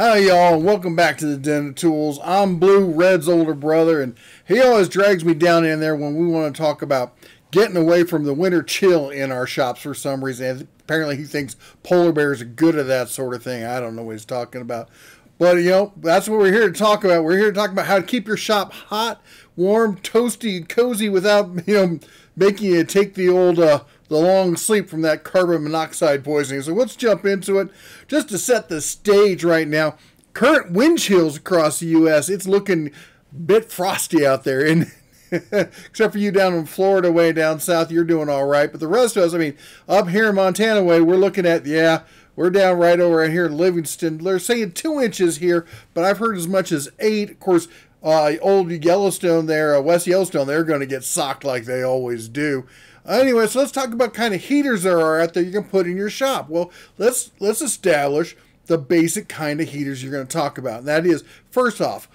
Howdy y'all, welcome back to the Den of Tools. I'm Blue, Red's older brother, and he always drags me down in there when we want to talk about getting away from the winter chill in our shops for some reason. And apparently he thinks polar bears are good at that sort of thing. I don't know what he's talking about. But, you know, that's what we're here to talk about. We're here to talk about how to keep your shop hot, warm, toasty, and cozy without, you know, making you take the old... the long sleep from that carbon monoxide poisoning. So let's jump into it. Just to set the stage right now, current wind chills across the U.S., it's looking a bit frosty out there. And except for you down in Florida way down south, you're doing all right. But the rest of us, I mean, up here in Montana way, we're looking at, yeah, we're down right over here in Livingston. They're saying 2 inches here, but I've heard as much as 8. Of course, old Yellowstone there, West Yellowstone, they're going to get socked like they always do. Anyway, so let's talk about kind of heaters there are out there you can put in your shop. Well, let's establish the basic kind of heaters you're going to talk about. And that is, first off,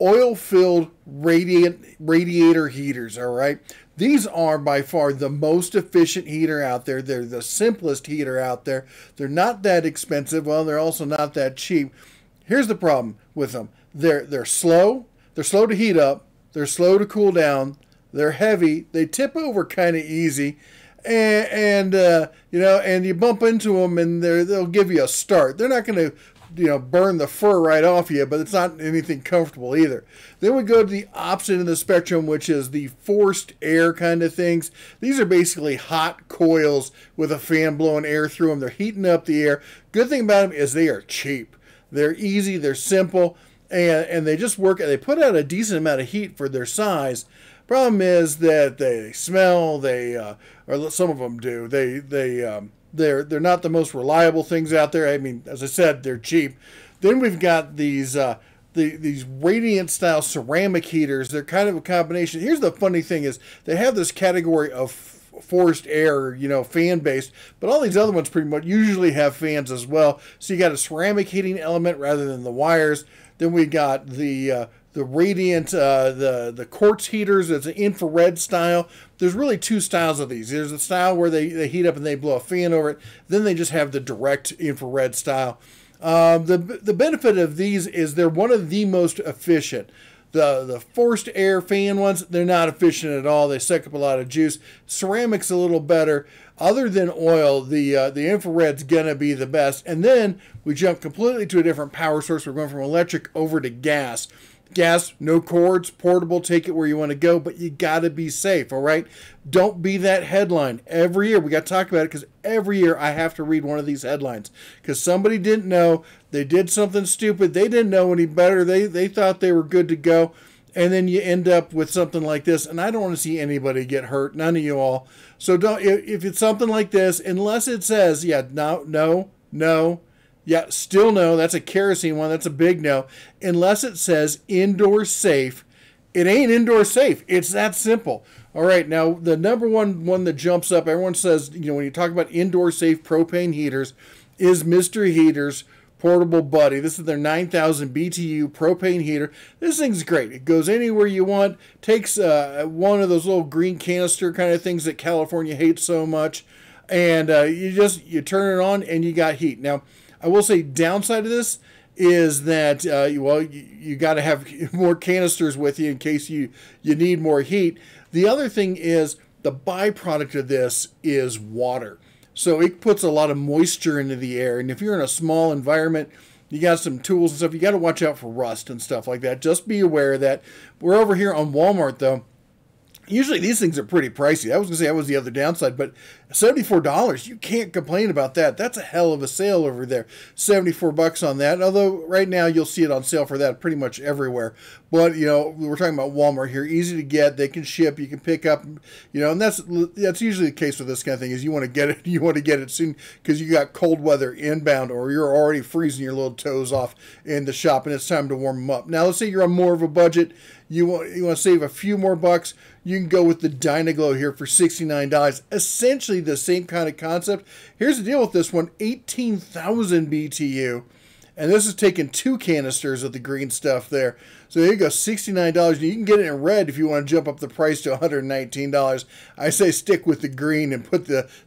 oil-filled radiator heaters, all right? These are by far the most efficient heater out there. They're the simplest heater out there. They're not that expensive. Well, they're also not that cheap. Here's the problem with them. They're slow. They're slow to heat up. They're slow to cool down. They're heavy. They tip over kind of easy, and you bump into them, and they'll give you a start. They're not going to, you know, burn the fur right off you, but it's not anything comfortable either. Then we go to the opposite end of the spectrum, which is the forced air kind of things. These are basically hot coils with a fan blowing air through them. They're heating up the air. Good thing about them is they are cheap. They're easy. They're simple, and they just work. They put out a decent amount of heat for their size. Problem is that they smell. They or some of them do. They're not the most reliable things out there. I mean, as I said, they're cheap. Then we've got these radiant style ceramic heaters. They're kind of a combination. Here's the funny thing is they have this category of forced air, you know, fan based, but all these other ones pretty much usually have fans as well. So you got a ceramic heating element rather than the wires. Then we got the radiant, the quartz heaters. It's an infrared style. There's really two styles of these. There's a style where they heat up and they blow a fan over it. Then they just have the direct infrared style. The benefit of these is they're one of the most efficient. The forced air fan ones, they're not efficient at all. They suck up a lot of juice. Ceramic's a little better. Other than oil, the infrared's going to be the best. And then we jump completely to a different power source. We're going from electric over to gas. Gas, no cords, portable, take it where you want to go, but you got to be safe, all right? Don't be that headline. Every year, we got to talk about it because every year I have to read one of these headlines because somebody didn't know. They did something stupid. They didn't know any better. They thought they were good to go, and then you end up with something like this, and I don't want to see anybody get hurt, none of you all. So don't. If it's something like this, unless it says, yeah, no, no, no, yeah, still no. That's a kerosene one. That's a big no. Unless it says indoor safe, it ain't indoor safe. It's that simple. All right. Now, the number one that jumps up, everyone says, you know, when you talk about indoor safe propane heaters, is Mr. Heater's Portable Buddy. This is their 9,000 BTU propane heater. This thing's great. It goes anywhere you want. Takes one of those little green canister kind of things that California hates so much, and you turn it on and you got heat. Now, I will say downside of this is that, well, you got to have more canisters with you in case you need more heat. The other thing is the byproduct of this is water. So it puts a lot of moisture into the air. And if you're in a small environment, you got some tools and stuff, you got to watch out for rust and stuff like that. Just be aware of that. We're over here on Walmart, though. Usually these things are pretty pricey. I was going to say that was the other downside, but $74, you can't complain about that. That's a hell of a sale over there. $74 on that. Although right now you'll see it on sale for that pretty much everywhere. But, you know, we're talking about Walmart here. Easy to get. They can ship. You can pick up, you know, and that's usually the case with this kind of thing is you want to get it. You want to get it soon because you got cold weather inbound or you're already freezing your little toes off in the shop and it's time to warm them up. Now, let's say you're on more of a budget. You want to save a few more bucks. You can go with the Dyna-Glo here for $69. Essentially the same kind of concept. Here's the deal with this one, 18,000 BTU. And this is taking 2 canisters of the green stuff there. So there you go, $69. You can get it in red if you want to jump up the price to $119. I say stick with the green and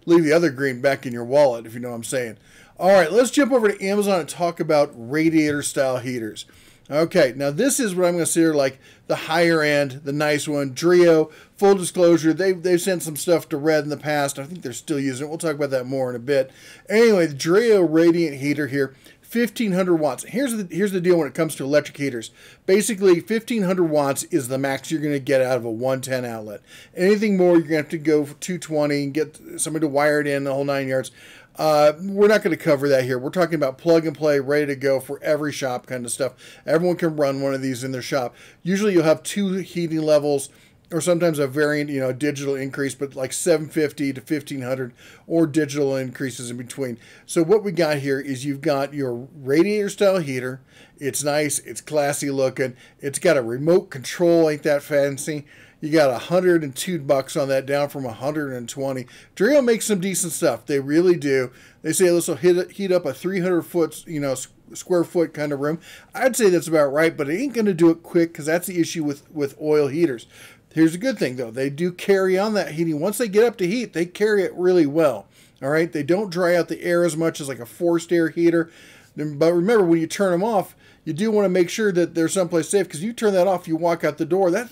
leave the other green back in your wallet, if you know what I'm saying. All right, let's jump over to Amazon and talk about radiator-style heaters. Okay, now this is what I'm going to consider like the higher end, the nice one. Dreo, full disclosure, they've sent some stuff to Red in the past. I think they're still using it. We'll talk about that more in a bit. Anyway, the Dreo radiant heater here, 1,500 watts. Here's the deal when it comes to electric heaters. Basically, 1,500 watts is the max you're going to get out of a 110 outlet. Anything more, you're going to have to go for 220 and get somebody to wire it in, the whole 9 yards. We're not going to cover that here. We're talking about plug and play, ready to go for every shop kind of stuff. Everyone can run one of these in their shop. Usually you'll have two heating levels or sometimes a variant, you know, digital increase, but like 750 to 1,500 or digital increases in between. So what we got here is you've got your radiator style heater. It's nice. It's classy looking. It's got a remote control. Ain't that fancy. You got $102 on that, down from $120. Dreo makes some decent stuff. They really do. They say this will heat up a 300 foot, you know, square foot kind of room. I'd say that's about right, but it ain't going to do it quick because that's the issue with oil heaters. Here's a good thing though. They do carry on that heating. Once they get up to heat, they carry it really well. All right. They don't dry out the air as much as like a forced air heater. But remember, when you turn them off, you do want to make sure that they're someplace safe, because you turn that off, you walk out the door, that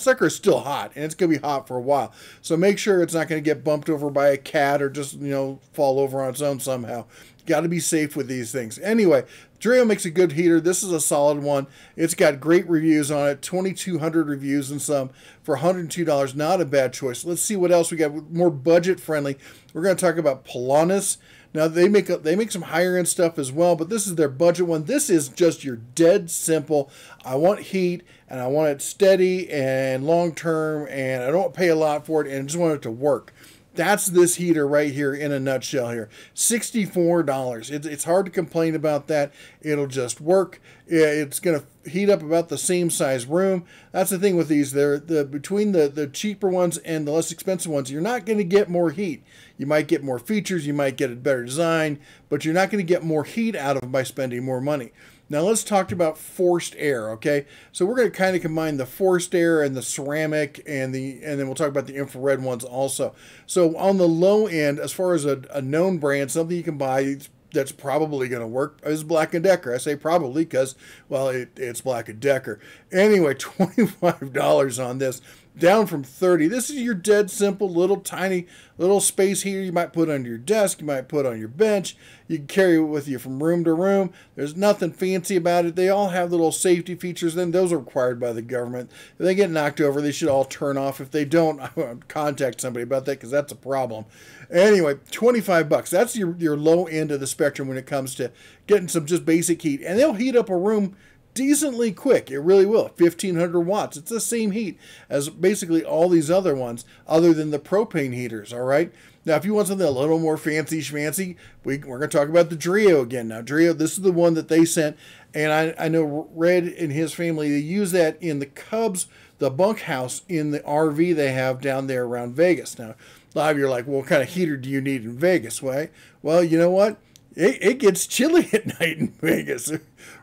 sucker is still hot, and it's going to be hot for a while. So make sure it's not going to get bumped over by a cat or just, you know, fall over on its own somehow. Got to be safe with these things. Anyway, Dreo makes a good heater. This is a solid one. It's got great reviews on it, 2,200 reviews and some, for $102. Not a bad choice. Let's see what else we got. More budget friendly. We're going to talk about Peloniz. Now they make some higher end stuff as well, but this is their budget one. This is just your dead simple. I want heat and I want it steady and long term, and I don't want to pay a lot for it, and I just want it to work. That's this heater right here in a nutshell here. $64. It's hard to complain about that. It'll just work. It's going to heat up about the same size room. That's the thing with these. Between the cheaper ones and the less expensive ones, you're not going to get more heat. You might get more features. You might get a better design, but you're not going to get more heat out of them by spending more money. Now let's talk about forced air, okay? So we're going to kind of combine the forced air and the ceramic, and then we'll talk about the infrared ones also. So on the low end, as far as a known brand, something you can buy that's probably going to work, is Black & Decker. I say probably because, well, it's Black & Decker. Anyway, $25 on this, down from $30. This is your dead simple little tiny little space heater. You might put under your desk, you might put on your bench, you can carry it with you from room to room. There's nothing fancy about it. They all have little safety features, then those are required by the government. If they get knocked over, they should all turn off. If they don't, I would contact somebody about that, because that's a problem. Anyway, $25. That's your low end of the spectrum when it comes to getting some just basic heat, and they'll heat up a room decently quick. It really will. 1,500 watts. It's the same heat as basically all these other ones, other than the propane heaters, all right? Now, if you want something a little more fancy schmancy, we're going to talk about the Dreo again. Now, Dreo, this is the one that they sent, and I know Red and his family, they use that in the Cubs, the bunkhouse in the RV they have down there around Vegas. Now, a lot of you are like, well, what kind of heater do you need in Vegas, right? Well, you know what? It gets chilly at night in Vegas.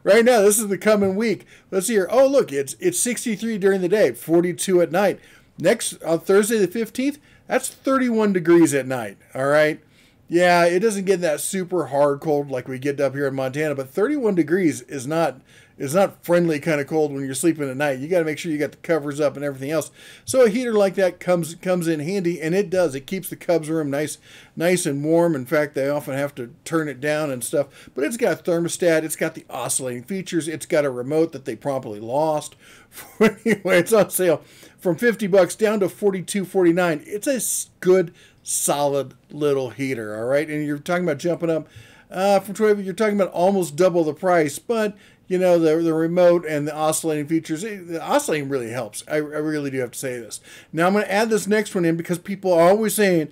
Right now, this is the coming week. Let's see here. Oh, look, it's 63 during the day, 42 at night. Next, on Thursday the 15th, that's 31 degrees at night, all right? Yeah, it doesn't get that super hard cold like we get up here in Montana, but 31 degrees is not friendly kind of cold when you're sleeping at night. You got to make sure you got the covers up and everything else. So a heater like that comes in handy, and it does. It keeps the Cubs room nice and warm. In fact, they often have to turn it down and stuff. But it's got a thermostat. It's got the oscillating features. It's got a remote that they promptly lost. Anyway, it's on sale from $50 down to $42.49. It's a good, solid little heater, all right? And you're talking about jumping up from 12, you're talking about almost double the price, but you know, the remote and the oscillating features, the oscillating really helps. I really do have to say this. Now I'm going to add this next one in because people are always saying,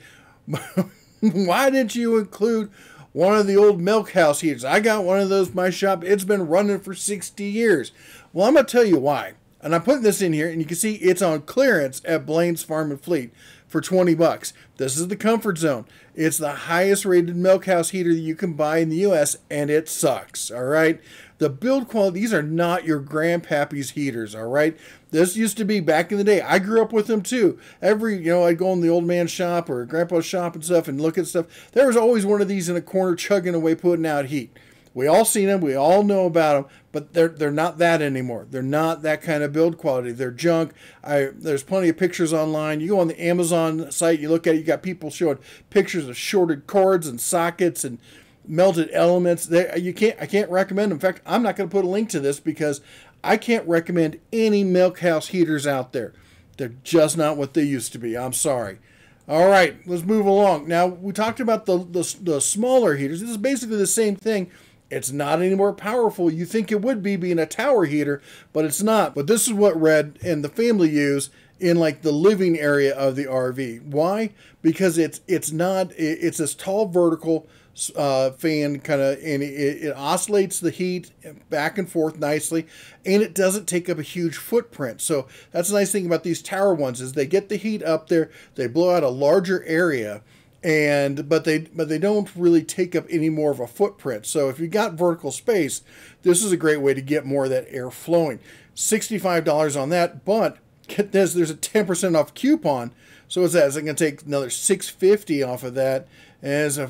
why didn't you include one of the old milk house heaters? I got one of those in my shop. It's been running for 60 years. Well, I'm going to tell you why. And I'm putting this in here, and you can see it's on clearance at Blaine's Farm and Fleet for 20 bucks. This is the Comfort Zone. It's the highest rated milk house heater that you can buy in the US, and it sucks, all right? The build quality, these are not your grandpappy's heaters, all right? This used to be back in the day. I grew up with them too. Every, you know, I'd go in the old man's shop or grandpa's shop and stuff and look at stuff. There was always one of these in a corner chugging away, putting out heat. We all seen them, we all know about them, but they're not that anymore. They're not that kind of build quality. They're junk. There's plenty of pictures online. You go on the Amazon site, you look at it, you got people showing pictures of shorted cords and sockets and melted elements. I can't recommend them. In fact, I'm not going to put a link to this because I can't recommend any milk house heaters out there. They're just not what they used to be. I'm sorry. All right, let's move along. Now, we talked about the smaller heaters. This is basically the same thing. It's not any more powerful. You think it would be being a tower heater, but it's not. But this is what Red and the family use in like the living area of the RV. Why? Because it's this tall vertical fan kind of, and it oscillates the heat back and forth nicely, and it doesn't take up a huge footprint. So that's the nice thing about these tower ones is they get the heat up there, they blow out a larger area, but they don't really take up any more of a footprint. So if you got vertical space, this is a great way to get more of that air flowing. $65 on that, but get this, there's a 10% off coupon. So what's that? Is it going to take another $6.50 off of that? As a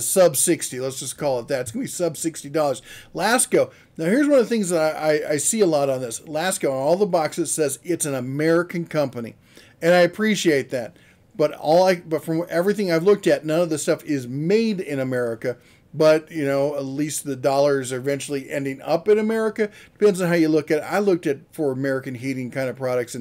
sub-$60, let's just call it that. It's going to be sub-$60. Lasko. Now, here's one of the things that I see a lot on this. Lasko, on all the boxes, says it's an American company, and I appreciate that. But from everything I've looked at, none of the stuff is made in America. But, you know, at least the dollars are eventually ending up in America. Depends on how you look at it. I looked at for American heating kind of products,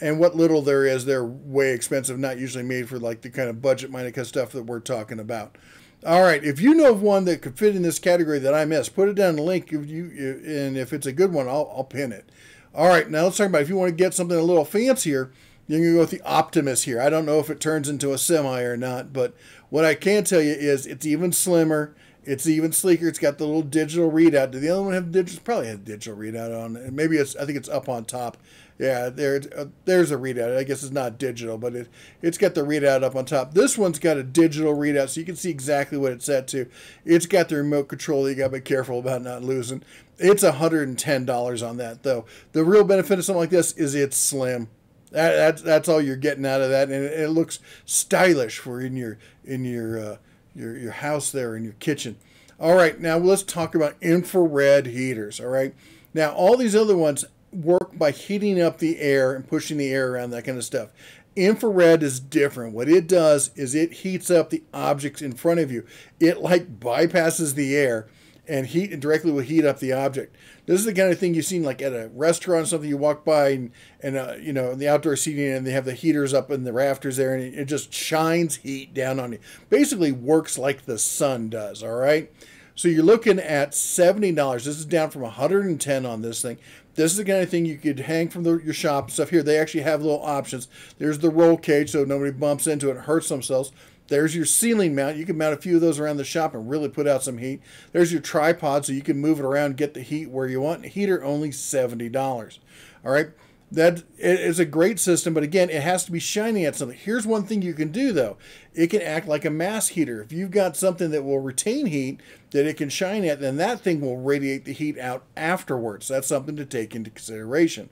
and what little there is, they're way expensive, not usually made for like the kind of budget-minded kind of stuff that we're talking about. All right, if you know of one that could fit in this category that I missed, put it down in the link, and if it's a good one, I'll pin it. All right, now let's talk about if you want to get something a little fancier, you're going to go with the Optimus here. I don't know if it turns into a semi or not, but what I can tell you is it's even slimmer. It's even sleeker. It's got the little digital readout. Did the other one have digital? Probably had digital readout on it. Maybe it's. I think it's up on top. Yeah, there's a readout. I guess it's not digital, but it's got the readout up on top. This one's got a digital readout, so you can see exactly what it's set to. It's got the remote control that you got to be careful about not losing. It's $110 on that, though. The real benefit of something like this is it's slim. That's all you're getting out of that, and it looks stylish for in your house there, in your kitchen. All right, now let's talk about infrared heaters, all right? Now, all these other ones work by heating up the air and pushing the air around, that kind of stuff. Infrared is different. What it does is it heats up the objects in front of you. It like bypasses the air and directly will heat up the object. This is the kind of thing you've seen like at a restaurant or something. You walk by and you know, the outdoor seating, and they have the heaters up in the rafters there, and it just shines heat down on you. Basically works like the sun does, all right? So you're looking at $70. This is down from $110 on this thing. This is the kind of thing you could hang from your shop stuff here. They actually have little options. There's the roll cage so nobody bumps into it and hurts themselves. There's your ceiling mount. You can mount a few of those around the shop and really put out some heat. There's your tripod so you can move it around and get the heat where you want. Heater only $70. All right. That is a great system, but again, it has to be shining at something. Here's one thing you can do, though. It can act like a mass heater. If you've got something that will retain heat that it can shine at, then that thing will radiate the heat out afterwards. That's something to take into consideration.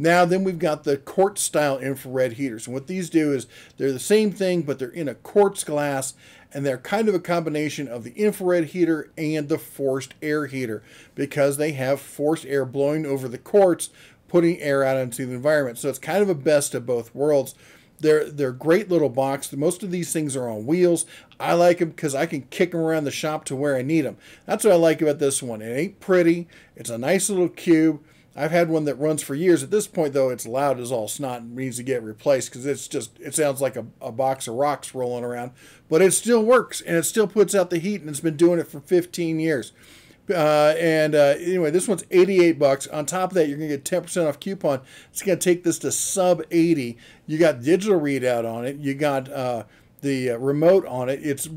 Now, then we've got the quartz-style infrared heaters. And what these do is they're the same thing, but they're in a quartz glass, and they're kind of a combination of the infrared heater and the forced air heater because they have forced air blowing over the quartz, putting air out into the environment. So it's kind of a best of both worlds. They're great little box. Most of these things are on wheels. I like them because I can kick them around the shop to where I need them. That's what I like about this one. It ain't pretty. It's a nice little cube. I've had one that runs for years. At this point, though, it's loud as all snot and needs to get replaced because it sounds like a box of rocks rolling around. But it still works, and it still puts out the heat, and it's been doing it for 15 years. Anyway, this one's $88. On top of that, you're going to get 10% off coupon. It's going to take this to sub-$80. You got digital readout on it. You got the remote on it.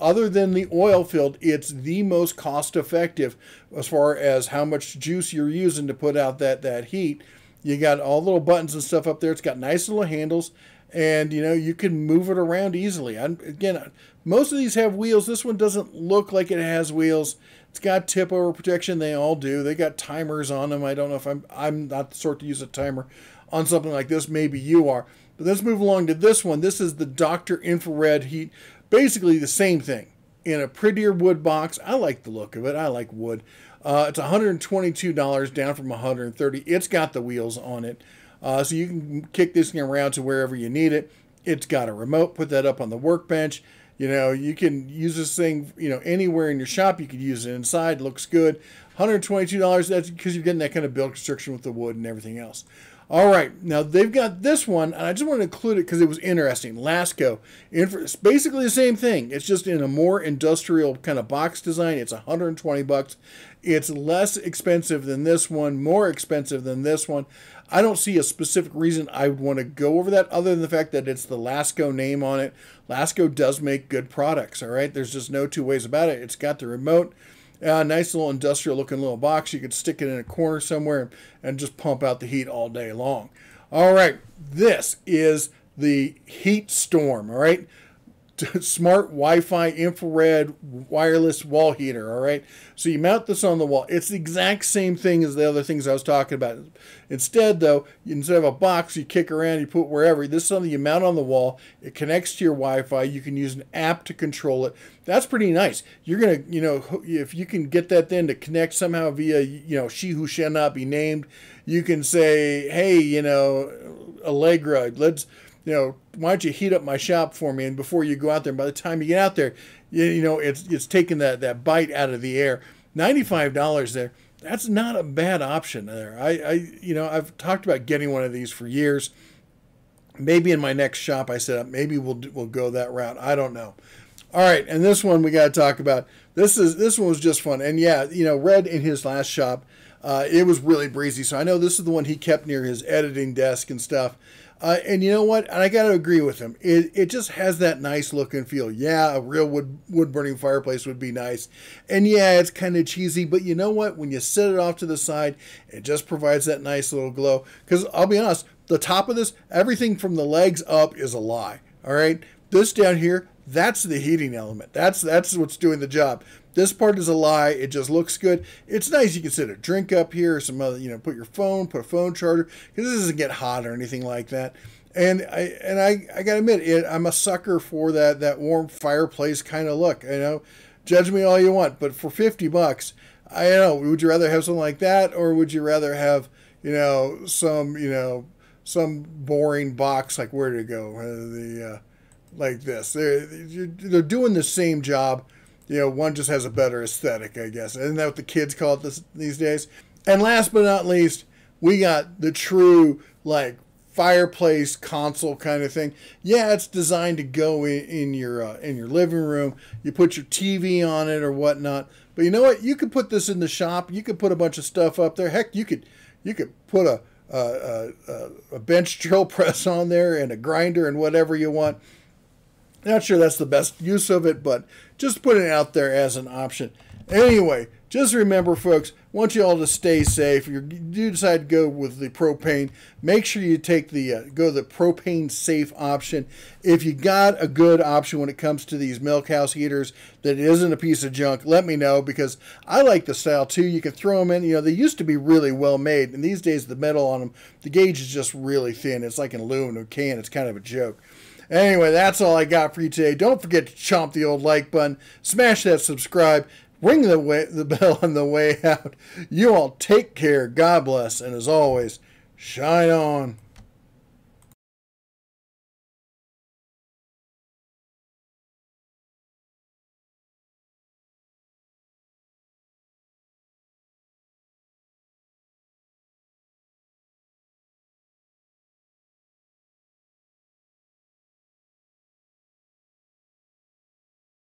Other than the oil filled, it's the most cost-effective as far as how much juice you're using to put out that heat. You got all the little buttons and stuff up there. It's got nice little handles. And, you know, you can move it around easily. Again, most of these have wheels. This one doesn't look like it has wheels. It's got tip-over protection. They all do. They got timers on them. I don't know if I'm not the sort to use a timer on something like this. Maybe you are. But let's move along to this one. This is the Dr. Infrared Heat. Basically the same thing in a prettier wood box. I like the look of it. I like wood. It's $122, down from $130. It's got the wheels on it. So you can kick this thing around to wherever you need it. It's got a remote. Put that up on the workbench. You know, you can use this thing, you know, anywhere in your shop. You could use it inside. Looks good. $122. That's because you're getting that kind of build construction with the wood and everything else. All right. Now, they've got this one, and I just want to include it because it was interesting. Lasko. It's basically the same thing. It's just in a more industrial kind of box design. It's $120. It's less expensive than this one, more expensive than this one. I don't see a specific reason I would want to go over that other than the fact that it's the Lasko name on it. Lasko does make good products, all right? There's just no two ways about it. It's got the remote, nice little industrial-looking little box. You could stick it in a corner somewhere and just pump out the heat all day long. All right, this is the Heat Storm, all right? Smart Wi-Fi infrared wireless wall heater, all right? So you mount this on the wall. It's the exact same thing as the other things I was talking about. Instead, though, instead of a box you kick around, you put wherever. This is something you mount on the wall. It connects to your Wi-Fi. You can use an app to control it. That's pretty nice. You're going to, you know, if you can get that then to connect somehow via, you know, she who shall not be named, you can say, hey, you know, Allegra, let's, you know, why don't you heat up my shop for me? And before you go out there, by the time you get out there, you know, it's taking that bite out of the air. $95 there. That's not a bad option there. I you know, I've talked about getting one of these for years. Maybe in my next shop I set up, maybe we'll go that route. I don't know. All right, and this one we got to talk about. This one was just fun. And yeah, you know, Red in his last shop, it was really breezy. So I know this is the one he kept near his editing desk and stuff. And you know what? And I got to agree with him. It just has that nice look and feel. Yeah, a real wood-burning fireplace would be nice. And yeah, it's kind of cheesy. But you know what? When you set it off to the side, it just provides that nice little glow. Because I'll be honest, the top of this, everything from the legs up is a lie. All right? This down here, that's the heating element. That's what's doing the job. This part is a lie. It just looks good. It's nice. You can set a drink up here or some other, you know, put your phone, put a phone charger, because this doesn't get hot or anything like that. And I gotta admit, I'm a sucker for that warm fireplace kind of look. You know, judge me all you want, but for $50, I don't know. Would you rather have something like that, or would you rather have, you know, some boring box like where to go? Like this, they're doing the same job. You know, one just has a better aesthetic, I guess. Isn't that what the kids call it these days? And last but not least, we got the true, like, fireplace console kind of thing. Yeah, it's designed to go in your living room. You put your TV on it or whatnot. But you know what? You could put this in the shop. You could put a bunch of stuff up there. Heck, you could put a bench drill press on there and a grinder and whatever you want. Not sure that's the best use of it, but just put it out there as an option. Anyway, just remember, folks, I want you all to stay safe. If you do decide to go with the propane, make sure you take the propane safe option. If you got a good option when it comes to these milk house heaters that isn't a piece of junk, let me know, because I like the style too. You can throw them in. You know, they used to be really well made, and these days the metal on them, the gauge is just really thin. It's like an aluminum can. It's kind of a joke. Anyway, that's all I got for you today. Don't forget to chomp the old like button, smash that subscribe, ring the bell on the way out. You all take care. God bless. And as always, shine on.